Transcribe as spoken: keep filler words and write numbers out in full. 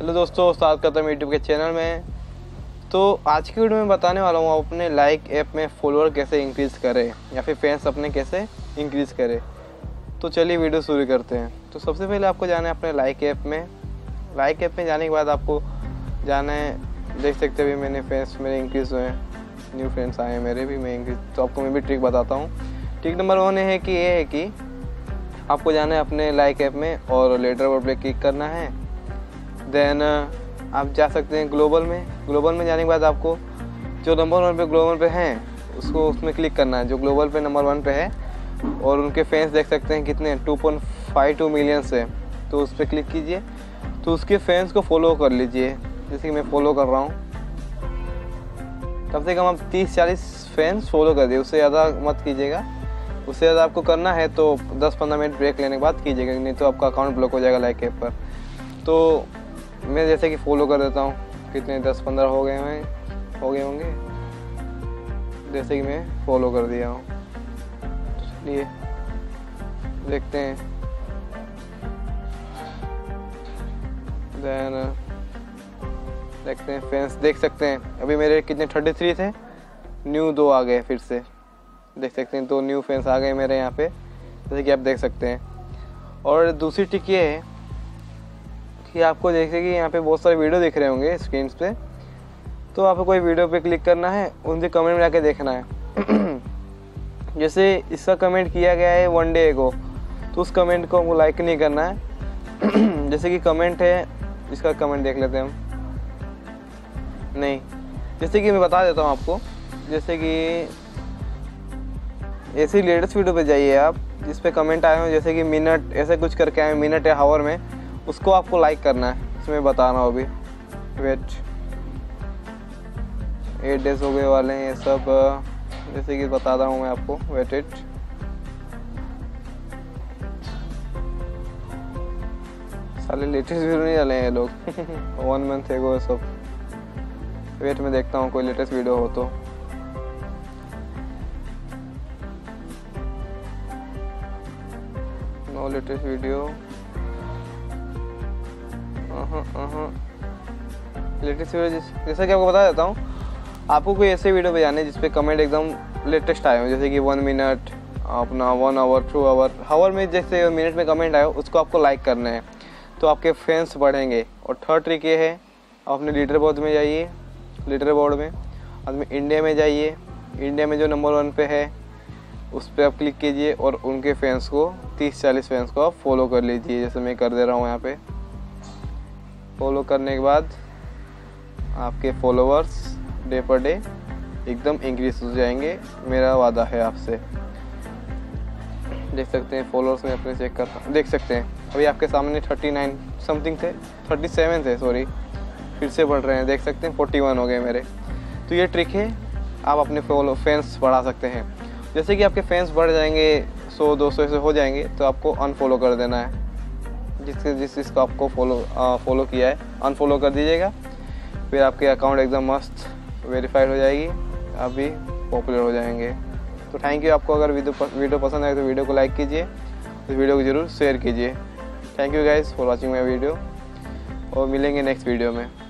Hello दोस्तों, स्वागत करता हूँ यूट्यूब के चैनल में। तो आज की वीडियो में बताने वाला हूँ आप अपने लाइक ऐप में फॉलोअर कैसे इंक्रीज़ करें या फिर फैंस अपने कैसे इंक्रीज़ करें। तो चलिए वीडियो शुरू करते हैं। तो सबसे पहले आपको जाना है अपने लाइक ऐप में। लाइक ऐप में जाने के बाद आपको जाना है, देख सकते भी मैंने फ्रेंड्स मेरे इंक्रीज़ हुए हैं, न्यू फ्रेंड्स आए हैं मेरे भी, मैं इंक्रीज। तो आपको मैं भी ट्रिक बताता हूँ। ट्रिक नंबर वन है कि ये है कि आपको जाना है अपने लाइक ऐप में और लेटर पर पे क्लिक करना है। देन आप जा सकते हैं ग्लोबल में। ग्लोबल में जाने के बाद आपको जो नंबर वन पे ग्लोबल पे हैं उसको उसमें क्लिक करना है, जो ग्लोबल पे नंबर वन पे है। और उनके फैंस देख सकते हैं कितने two point five two millions है, तो उस पर क्लिक कीजिए। तो उसके फैंस को फॉलो कर लीजिए, जैसे कि मैं फॉलो कर रहा हूँ। कम से कम आप तीस चालीस फैंस फॉलो कर दिए, उससे ज़्यादा मत कीजिएगा। उससे ज़्यादा आपको करना है तो दस पंद्रह मिनट ब्रेक लेने के बाद कीजिएगा, नहीं तो आपका अकाउंट ब्लॉक हो जाएगा लाइक ऐप पर। तो मैं जैसे कि फॉलो कर देता हूँ, कितने दस पंद्रह हो गए हैं हो गए होंगे, जैसे कि मैं फॉलो कर दिया हूँ। चलिए देखते हैं। देन देखते हैं फैंस, देख सकते हैं अभी मेरे कितने तैंतीस थे, न्यू दो आ गए फिर से, देख सकते हैं दो न्यू फैंस आ गए मेरे यहाँ पे, जैसे कि आप देख सकते हैं। और दूसरी ट्रिक ये है कि आपको जैसे कि यहाँ पे बहुत सारे वीडियो दिख रहे होंगे स्क्रीन पे, तो आपको कोई वीडियो पे क्लिक करना है, उनके कमेंट में जाके देखना है। जैसे इसका कमेंट किया गया है वन डे को, तो उस कमेंट को हमको लाइक नहीं करना है। जैसे कि कमेंट है, इसका कमेंट देख लेते हैं हम, नहीं जैसे कि मैं बता देता हूँ आपको, जैसे कि ऐसी लेटेस्ट वीडियो पे जाइए आप जिस पे कमेंट आए हो, जैसे कि मिनट ऐसे कुछ करके आए, मिनट या हावर में, उसको आपको लाइक करना है। इसमें बता रहा हूँ अभी, वेट एट डेज हो गए वाले हैं ये सब, जैसे कि बता रहा हूँ मैं आपको, वेट इट साले लेटेस्ट वीडियो नहीं डाले हैं ये लोग। वन मंथ है गो सब, वेट में देखता हूँ कोई लेटेस्ट वीडियो हो तो। No latest video, latest video जैसे कि आपको बता देता हूँ, आपको कोई ऐसे वीडियो पे जाने जिसपे कमेंट एकदम लेटेस्ट आए हो, जैसे कि वन मिनट अपना one hour two hour hour में, जैसे मिनट में कमेंट आए हो उसको आपको लाइक करना है, तो आपके फैंस बढ़ेंगे। और थर्ड ट्रिक ये है, आप अपने लीडर बोर्ड में जाइए, लीडर बोर्ड में आदमी इंडिया में जाइए, इंडिया में जो नंबर वन पे है उस पर आप क्लिक कीजिए और उनके फैंस को तीस चालीस फैंस को आप फॉलो कर लीजिए, जैसे मैं कर दे रहा हूँ यहाँ पे। फॉलो करने के बाद आपके फॉलोअर्स डे पर डे एकदम इंक्रीज हो जाएंगे, मेरा वादा है आपसे। देख सकते हैं फॉलोअर्स में अपने चेक कर देख सकते हैं, अभी आपके सामने उनतालीस समथिंग थे, सैंतीस थे सॉरी, फिर से बढ़ रहे हैं, देख सकते हैं इकतालीस हो गए मेरे। तो ये ट्रिक है, आप अपने फॉलो फैंस बढ़ा सकते हैं। जैसे कि आपके फैंस बढ़ जाएंगे सौ दो सौ ऐसे हो जाएंगे, तो आपको अनफॉलो कर देना है, जिसके जिस जिसको आपको फॉलो फॉलो किया है अनफॉलो कर दीजिएगा, फिर आपके अकाउंट एकदम मस्त वेरीफाइड हो जाएगी, आप भी पॉपुलर हो जाएंगे। तो थैंक यू। आपको अगर वीडियो पसंद आए तो वीडियो को लाइक कीजिए, इस वीडियो को ज़रूर शेयर कीजिए। Thank you guys for watching my video, और मिलेंगे नेक्स्ट वीडियो में।